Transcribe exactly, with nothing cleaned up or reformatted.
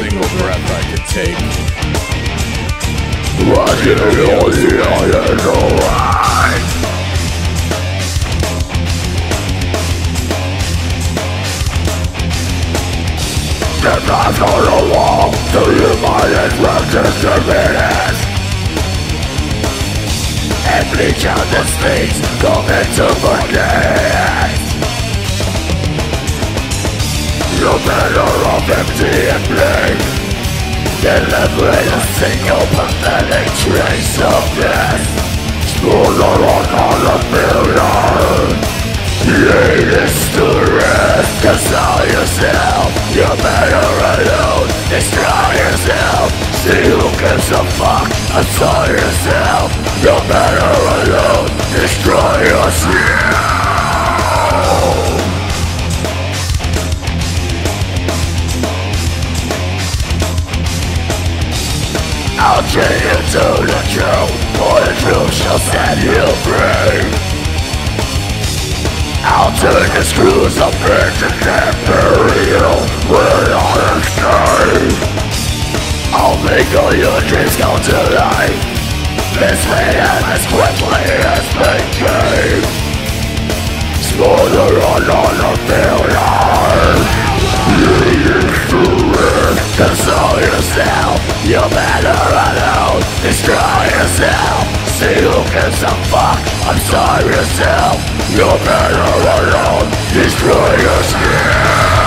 single breath I could take. I can feel the iron alive. Get back on the wall till you might interrupt your minutes. And bleach out the space, come into my days. You're better off empty and bleak than left with a single pathetic trace of death. Smaller on all a million. Hate is still red, console yourself. You're better alone, destroy yourself. See who gives a fuck, assault yourself. You're better alone, destroy yourself. I'll take you to the truth, for the truth shall set you free. I'll turn the screws of fate and bury you without a shame. I'll make all your dreams come to life, mislead them as quickly as they came. Smother on all of their lives. Leading through it, console yourself. You're better alone, destroy yourself. See who gives a fuck, untie yourself. You're better alone, destroy yourself.